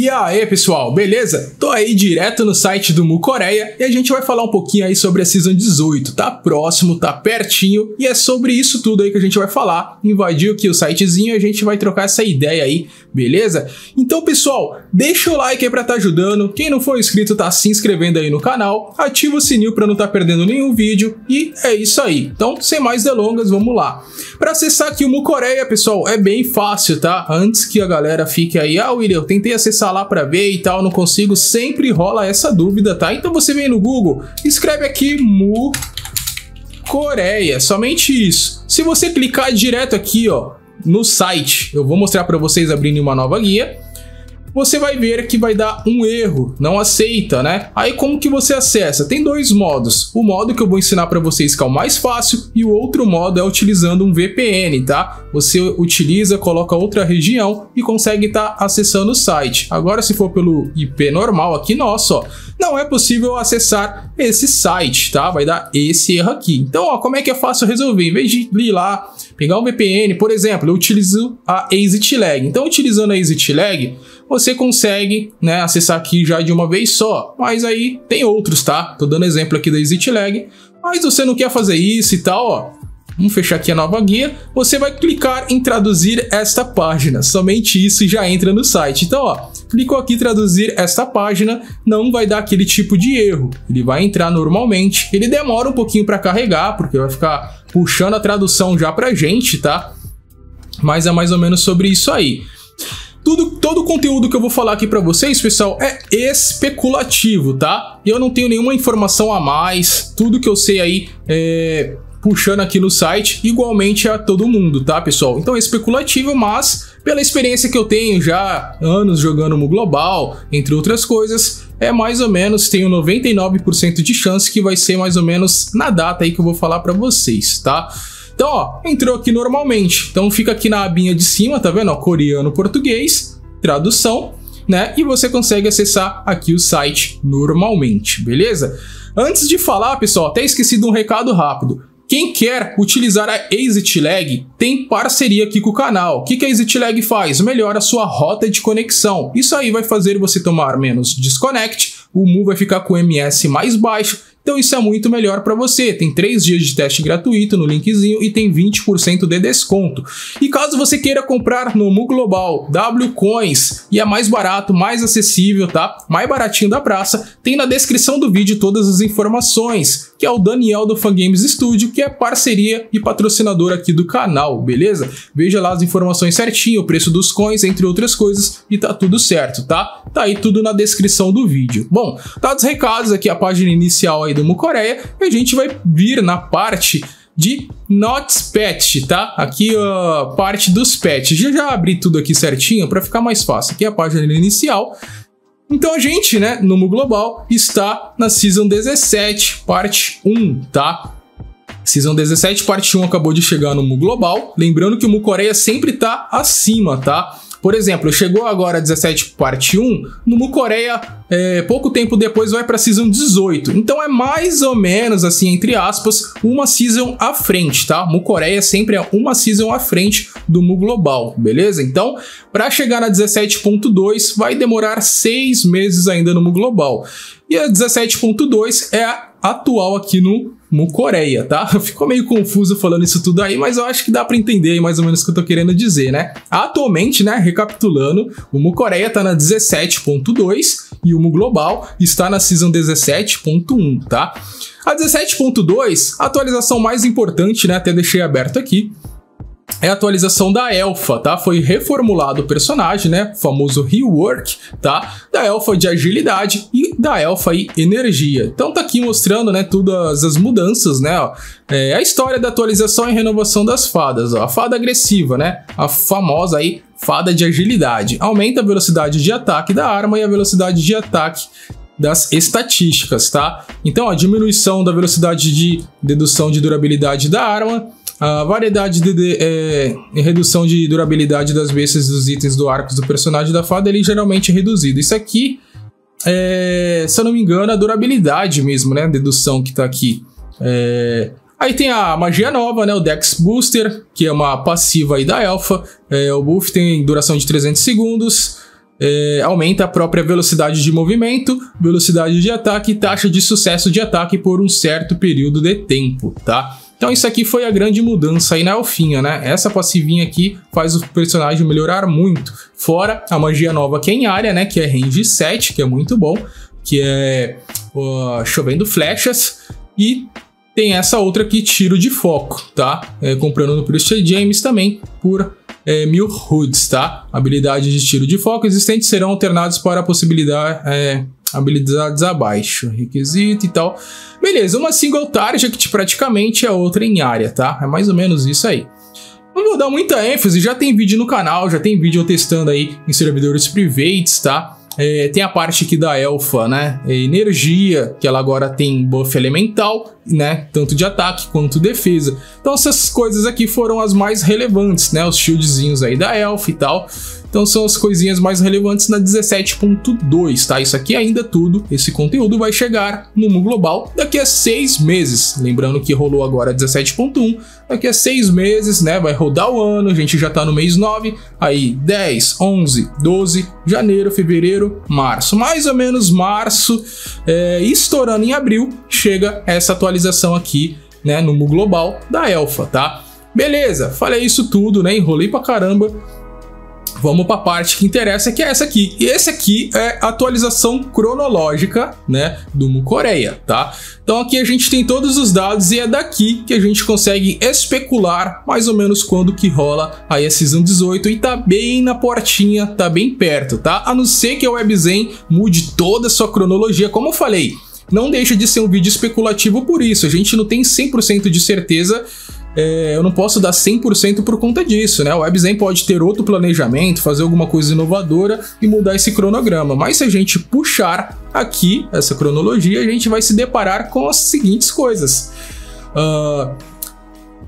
E aí pessoal, beleza? Tô aí direto no site do Mu Coreia e a gente vai falar um pouquinho aí sobre a Season 18, tá próximo, tá pertinho e é sobre isso tudo aí que a gente vai falar. Invadiu aqui o sitezinho e a gente vai trocar essa ideia aí, beleza? Então pessoal, deixa o like aí pra tá ajudando, quem não for inscrito tá se inscrevendo aí no canal, ativa o sininho pra não tá perdendo nenhum vídeo e é isso aí. Então sem mais delongas, vamos lá. Pra acessar aqui o Mu Coreia, pessoal, é bem fácil, tá? Antes que a galera fique aí, ah William, eu tentei acessar lá pra ver e tal, não consigo, sempre rola essa dúvida, tá? Então você vem no Google, escreve aqui Mu Coreia, somente isso. Se você clicar direto aqui, ó, no site, eu vou mostrar pra vocês abrindo uma nova guia, você vai ver que vai dar um erro, não aceita, né? Aí como que você acessa? Tem dois modos, o modo que eu vou ensinar pra vocês que é o mais fácil e o outro modo é utilizando um VPN, tá? Você utiliza, coloca outra região e consegue estar acessando o site. Agora se for pelo IP normal aqui nosso, ó, não é possível acessar esse site, tá? Vai dar esse erro aqui. Então, ó, como é que é fácil resolver? Em vez de ir lá, pegar um VPN, por exemplo, eu utilizo a ExitLag. Então, utilizando a ExitLag, você consegue, né, acessar aqui já de uma vez só. Mas aí tem outros, tá? Tô dando exemplo aqui da ExitLag. Mas você não quer fazer isso e tal, ó. Vamos fechar aqui a nova guia. Você vai clicar em traduzir esta página. Somente isso e já entra no site. Então, ó, clicou aqui traduzir esta página, não vai dar aquele tipo de erro. Ele vai entrar normalmente. Ele demora um pouquinho para carregar, porque vai ficar puxando a tradução já pra gente, tá? Mas é mais ou menos sobre isso aí. Todo o conteúdo que eu vou falar aqui pra vocês, pessoal, é especulativo, tá? Eu não tenho nenhuma informação a mais. Tudo que eu sei aí é puxando aqui no site, igualmente a todo mundo, tá, pessoal? Então é especulativo, mas pela experiência que eu tenho já anos jogando Mu Global, entre outras coisas, é mais ou menos, tenho 99% de chance que vai ser mais ou menos na data aí que eu vou falar pra vocês, tá? Então, ó, entrou aqui normalmente. Então fica aqui na abinha de cima, tá vendo? Ó, coreano, português, tradução, né? E você consegue acessar aqui o site normalmente, beleza? Antes de falar, pessoal, até esqueci de um recado rápido. Quem quer utilizar a ExitLag tem parceria aqui com o canal. O que a ExitLag faz? Melhora a sua rota de conexão. Isso aí vai fazer você tomar menos disconnect, o Mu vai ficar com o MS mais baixo. Então isso é muito melhor para você. Tem 3 dias de teste gratuito no linkzinho e tem 20% de desconto. E caso você queira comprar no Mu Global, Wcoins, e é mais barato, mais acessível, tá? Mais baratinho da praça, tem na descrição do vídeo todas as informações, que é o Daniel do Fangames Studio, que é parceria e patrocinador aqui do canal, beleza? Veja lá as informações certinho, o preço dos coins, entre outras coisas, e tá tudo certo, tá? Tá aí tudo na descrição do vídeo. Bom, dados recados aqui, a página inicial aí do Mu Coreia, e a gente vai vir na parte de Notes Patch, tá? Aqui a parte dos patches. Eu já abri tudo aqui certinho para ficar mais fácil. Aqui é a página inicial. Então a gente, né, no Mu Global está na Season 17, parte 1, tá? Season 17, parte 1 acabou de chegar no Mu Global. Lembrando que o Mu Coreia sempre tá acima, tá? Por exemplo, chegou agora 17 parte 1, no Mu Coreia, pouco tempo depois vai para Season 18. Então é mais ou menos, assim, entre aspas, uma Season à frente, tá? Mu Coreia sempre é uma Season à frente do Mu Global, beleza? Então, para chegar na 17.2, vai demorar 6 meses ainda no Mu Global. E a 17.2 é a atual aqui no Mu Coreia, tá? Ficou meio confuso falando isso tudo aí, mas eu acho que dá para entender aí mais ou menos o que eu tô querendo dizer, né? Atualmente, né, recapitulando, o Mu Coreia tá na 17.2 e o Mu Global está na Season 17.1, tá? A 17.2, a atualização mais importante, né, até deixei aberto aqui, é a atualização da Elfa, tá? Foi reformulado o personagem, né? O famoso rework, tá? Da Elfa de agilidade e da Elfa e energia. Então tá aqui mostrando, né, todas as mudanças, né? Ó, a história da atualização e renovação das fadas, ó. A fada agressiva, né? A famosa aí fada de agilidade. Aumenta a velocidade de ataque da arma e a velocidade de ataque das estatísticas, tá? Então, ó, diminuição da velocidade de dedução de durabilidade da arma. A variedade de redução de durabilidade das bestas dos itens do arco do personagem da fada, ele geralmente é reduzido. Isso aqui, se eu não me engano, a durabilidade mesmo, né? A dedução que tá aqui. Aí tem a magia nova, né? O Dex Booster, que é uma passiva aí da Elfa. O buff tem duração de 300 segundos. aumenta a própria velocidade de movimento, velocidade de ataque e taxa de sucesso de ataque por um certo período de tempo, tá? Então isso aqui foi a grande mudança aí na elfinha, né? Essa passivinha aqui faz o personagem melhorar muito. Fora a magia nova que é em área, né? Que é range 7, que é muito bom. Que é chovendo flechas. E tem essa outra aqui, tiro de foco, tá? Comprando no preço de James também por 1000 HUDs, tá? Habilidades de tiro de foco existentes serão alternados para a possibilidade... habilidades abaixo, requisito e tal. Beleza, uma single target praticamente é outra em área, tá? É mais ou menos isso aí. Não vou dar muita ênfase, já tem vídeo no canal, já tem vídeo eu testando aí em servidores privados, tá? Tem a parte aqui da elfa, né? Energia, que ela agora tem buff elemental, né? Tanto de ataque quanto defesa. Então essas coisas aqui foram as mais relevantes, né? Os shieldzinhos aí da elfa e tal. Então são as coisinhas mais relevantes na 17.2, tá? Isso aqui ainda tudo, esse conteúdo vai chegar no Mu Global daqui a 6 meses. Lembrando que rolou agora 17.1, daqui a 6 meses, né? Vai rodar o ano, a gente já tá no mês 9, aí 10, 11, 12, janeiro, fevereiro, março. Mais ou menos março, estourando em abril, chega essa atualização aqui, né? No Mu Global da Elfa, tá? Beleza, falei isso tudo, né? Enrolei pra caramba. Vamos para a parte que interessa, que é essa aqui. E essa aqui é a atualização cronológica, né, do Mu Coreia, tá? Então aqui a gente tem todos os dados e é daqui que a gente consegue especular mais ou menos quando que rola aí a Season 18 e tá bem na portinha, tá bem perto, tá? A não ser que a Webzen mude toda a sua cronologia, como eu falei. Não deixa de ser um vídeo especulativo por isso, a gente não tem 100% de certeza. Eu não posso dar 100% por conta disso, né? O Webzen pode ter outro planejamento, fazer alguma coisa inovadora e mudar esse cronograma. Mas se a gente puxar aqui essa cronologia, a gente vai se deparar com as seguintes coisas. A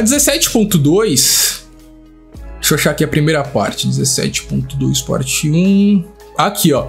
17.2... Deixa eu achar aqui a primeira parte. 17.2 parte 1... Aqui, ó.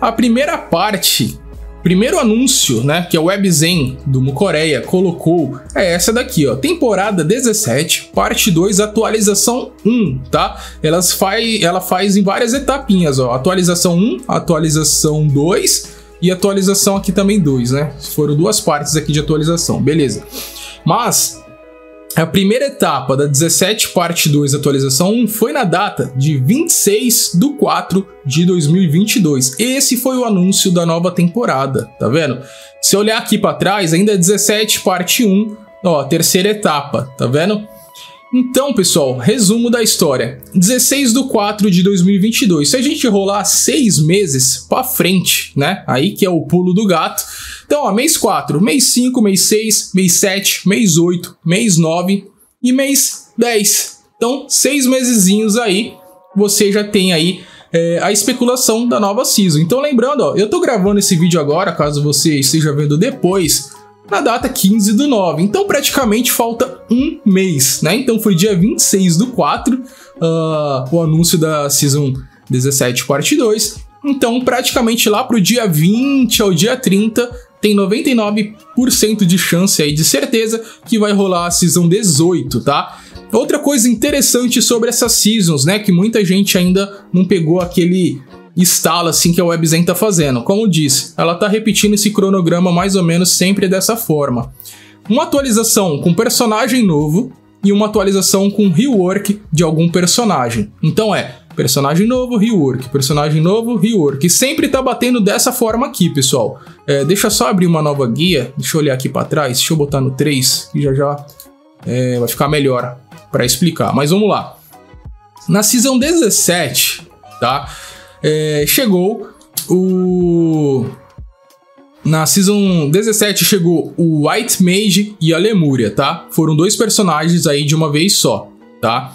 A primeira parte... Primeiro anúncio, né, que a Webzen do Mu Coreia colocou é essa daqui, ó, temporada 17, parte 2, atualização 1, tá? Ela faz em várias etapinhas, ó, atualização 1, atualização 2 e atualização aqui também 2, né? Foram duas partes aqui de atualização, beleza. Mas a primeira etapa da 17, parte 2, atualização 1 foi na data de 26/4/2022. Esse foi o anúncio da nova temporada, tá vendo? Se eu olhar aqui para trás, ainda é 17, parte 1, ó, terceira etapa, tá vendo? Então, pessoal, resumo da história. 16/4/2022. Se a gente rolar 6 meses para frente, né? Aí que é o pulo do gato. Então, ó, mês 4, mês 5, mês 6, mês 7, mês 8, mês 9 e mês 10. Então, 6 mesezinhos aí, você já tem aí a especulação da nova season. Então, lembrando, ó, eu tô gravando esse vídeo agora, caso você esteja vendo depois, na data 15/9, então praticamente falta um mês, né? Então foi dia 26/4, o anúncio da Season 17 parte 2, então praticamente lá pro dia 20 ao dia 30, tem 99% de chance aí de certeza que vai rolar a Season 18, tá? Outra coisa interessante sobre essas Seasons, né, que muita gente ainda não pegou aquele instala assim que a Webzen tá fazendo. Como eu disse, ela tá repetindo esse cronograma mais ou menos sempre dessa forma. Uma atualização com personagem novo e uma atualização com rework de algum personagem. Então é personagem novo, rework, personagem novo, rework. E sempre tá batendo dessa forma aqui, pessoal. Deixa eu só abrir uma nova guia. Deixa eu olhar aqui para trás. Deixa eu botar no 3 e já vai ficar melhor para explicar. Mas vamos lá. Na Season 17, tá? Na Season 17 chegou o White Mage e a Lemúria, tá? Foram dois personagens aí de uma vez só, tá?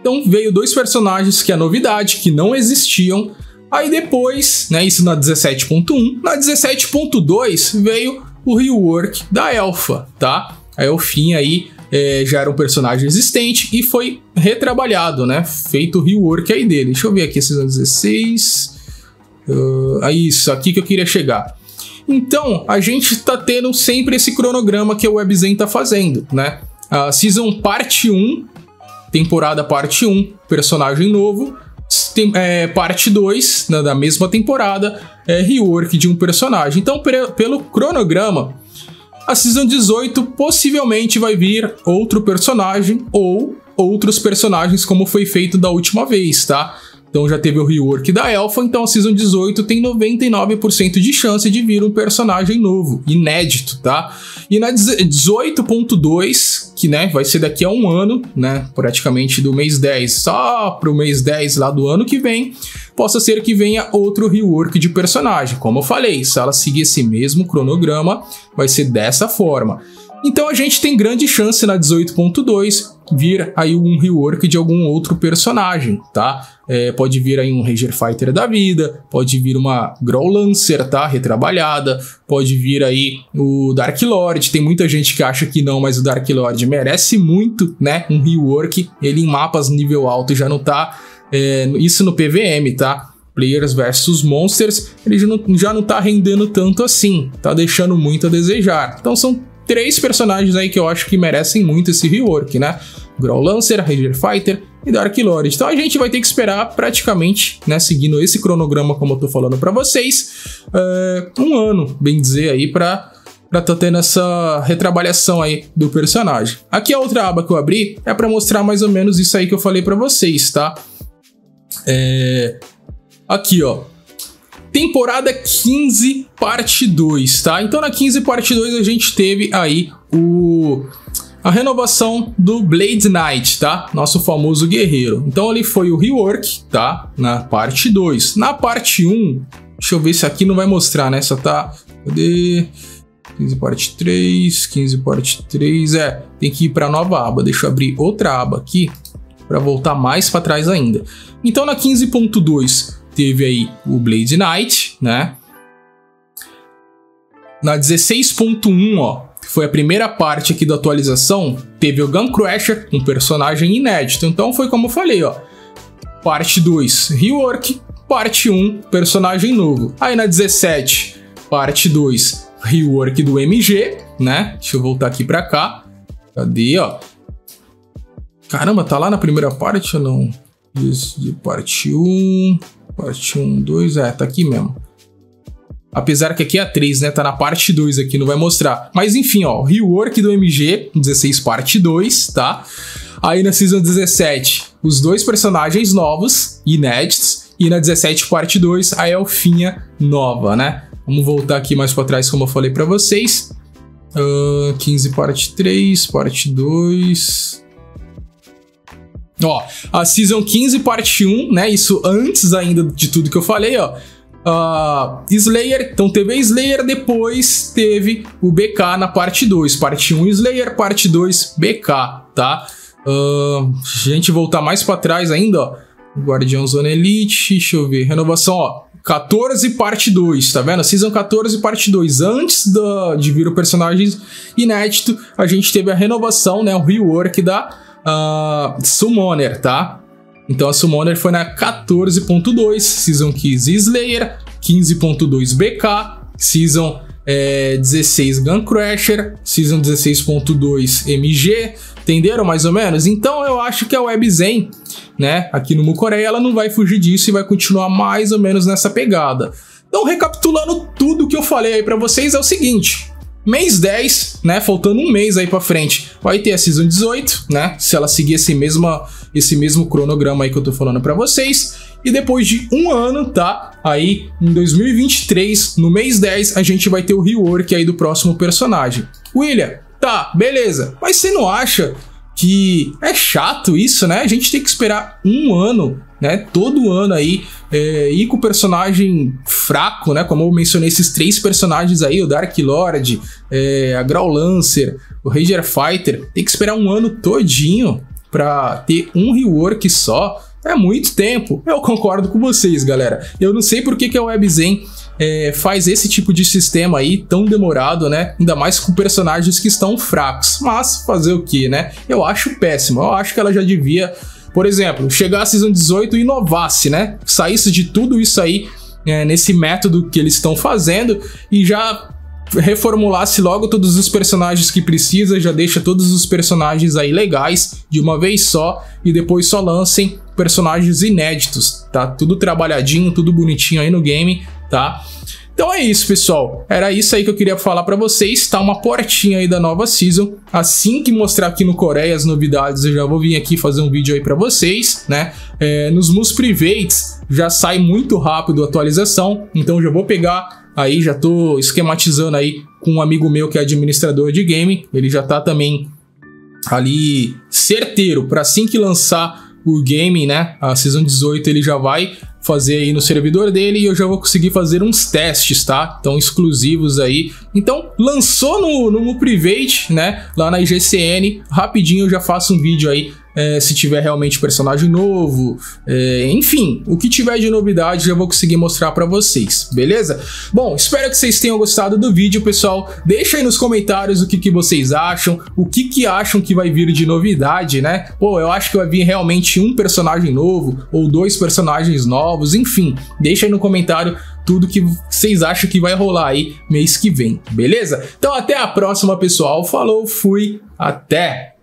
Então veio dois personagens que é novidade, que não existiam. Aí depois, né, isso na 17.1, na 17.2 veio o rework da Elfa, tá? A Elfinha aí já era um personagem existente e foi retrabalhado, né? Feito o rework aí dele. Deixa eu ver aqui, Season 16. É isso, aqui que eu queria chegar. Então, a gente tá tendo sempre esse cronograma que a Webzen tá fazendo, né? A Season parte 1, temporada parte 1, personagem novo, parte 2 da mesma temporada, rework de um personagem. Então, pelo cronograma, a Season 18 possivelmente vai vir outro personagem ou outros personagens, como foi feito da última vez, tá? Então já teve o rework da Elfa, então a Season 18 tem 99% de chance de vir um personagem novo, inédito, tá? E na 18.2, que né, vai ser daqui a um ano, né, praticamente do mês 10, só pro mês 10 lá do ano que vem, possa ser que venha outro rework de personagem. Como eu falei, se ela seguir esse mesmo cronograma, vai ser dessa forma. Então a gente tem grande chance na 18.2 vir aí um rework de algum outro personagem, tá? Pode vir aí um Rage Fighter da vida, pode vir uma Grow Lancer, tá? Retrabalhada, pode vir aí o Dark Lord. Tem muita gente que acha que não, mas o Dark Lord merece muito, né? Um rework, ele em mapas nível alto já não tá... isso no PVM, tá? Players versus Monsters, ele já não tá rendendo tanto assim, tá deixando muito a desejar. Então são 3 personagens aí que eu acho que merecem muito esse rework, né? Grow Lancer, Rage Fighter e Dark Lord. Então a gente vai ter que esperar praticamente, né, seguindo esse cronograma como eu tô falando pra vocês, um ano, bem dizer aí, pra tá tendo essa retrabalhação aí do personagem. Aqui a outra aba que eu abri é pra mostrar mais ou menos isso aí que eu falei pra vocês, tá? Aqui, ó. Temporada 15, parte 2, tá? Então na 15, parte 2, a gente teve aí a renovação do Blade Knight, tá? Nosso famoso guerreiro. Então ele foi o rework, tá? Na parte 2. Na parte 1, deixa eu ver se aqui não vai mostrar, né? Só tá... Cadê? 15, parte 3, 15, parte 3... tem que ir pra nova aba. Deixa eu abrir outra aba aqui pra voltar mais pra trás ainda. Então na 15.2... teve aí o Blade Knight, né? Na 16.1, ó, foi a primeira parte aqui da atualização, teve o Gun Crusher, um personagem inédito. Então foi como eu falei, ó. Parte 2, rework. Parte 1, personagem novo. Aí na 17, parte 2, rework do MG, né? Deixa eu voltar aqui pra cá. Cadê, ó? Caramba, tá lá na primeira parte ou não? Isso, de parte 1... Parte 1, 2, tá aqui mesmo. Apesar que aqui é a 3, né? Tá na parte 2 aqui, não vai mostrar. Mas enfim, ó, rework do MG, 16 parte 2, tá? Aí na Season 17, os 2 personagens novos, inéditos. E na 17 parte 2, a Elfinha nova, né? Vamos voltar aqui mais pra trás, como eu falei pra vocês. 15 parte 3, parte 2... Ó, a Season 15, parte 1, né, isso antes ainda de tudo que eu falei, ó, Slayer, então teve a Slayer, depois teve o BK na parte 2, parte 1 Slayer, parte 2 BK, tá? Gente, voltar mais pra trás ainda, ó, Guardião Zona Elite, deixa eu ver, renovação, ó, 14 parte 2, tá vendo? Season 14 parte 2, antes de vir o personagem inédito, a gente teve a renovação, né, o rework da... Summoner, tá? Então a Summoner foi na 14.2, Season 15 Slayer, 15.2 BK, Season 16 Gun Crusher, Season 16.2 MG, entenderam mais ou menos? Então eu acho que a Webzen, né, aqui no Mu Coreia, ela não vai fugir disso e vai continuar mais ou menos nessa pegada. Então, recapitulando tudo que eu falei aí pra vocês, é o seguinte... Mês 10, né, faltando um mês aí pra frente, vai ter a Season 18, né, se ela seguir esse mesmo cronograma aí que eu tô falando pra vocês. E depois de um ano, tá, aí em 2023, no mês 10, a gente vai ter o rework aí do próximo personagem. William, tá, beleza, mas você não acha que é chato isso, né? A gente tem que esperar um ano, né? Todo ano aí, e com o personagem fraco, né? Como eu mencionei, esses 3 personagens aí, o Dark Lord, a Grow Lancer, o Ranger Fighter, tem que esperar um ano todinho pra ter um rework só. É muito tempo. Eu concordo com vocês, galera. Eu não sei por que a Webzen faz esse tipo de sistema aí tão demorado, né? Ainda mais com personagens que estão fracos. Mas fazer o que, né? Eu acho péssimo. Eu acho que ela já devia, por exemplo, chegar à Season 18 e inovasse, né? Saísse de tudo isso aí, nesse método que eles estão fazendo e já reformulasse logo todos os personagens que precisa, já deixa todos os personagens aí legais de uma vez só e depois só lancem personagens inéditos, tá? Tudo trabalhadinho, tudo bonitinho aí no game, tá? Então é isso, pessoal, era isso aí que eu queria falar pra vocês, tá? Uma portinha aí da nova Season, assim que mostrar aqui no Coreia as novidades, eu já vou vir aqui fazer um vídeo aí pra vocês, né? Nos Mus Privates já sai muito rápido a atualização, então já vou pegar aí, já tô esquematizando aí com um amigo meu que é administrador de game, ele já tá também ali certeiro, pra assim que lançar o game, né, a Season 18, ele já vai fazer aí no servidor dele e eu já vou conseguir fazer uns testes, tá? Então, exclusivos aí. Então, lançou no Mu Private, né? Lá na IGCN, rapidinho eu já faço um vídeo aí, se tiver realmente personagem novo, enfim, o que tiver de novidade já vou conseguir mostrar pra vocês, beleza? Bom, espero que vocês tenham gostado do vídeo, pessoal. Deixa aí nos comentários o que vocês acham, o que acham que vai vir de novidade, né? Pô, eu acho que vai vir realmente um personagem novo ou dois personagens novos, enfim, deixa aí no comentário tudo que vocês acham que vai rolar aí mês que vem, beleza? Então até a próxima, pessoal. Falou, fui, até!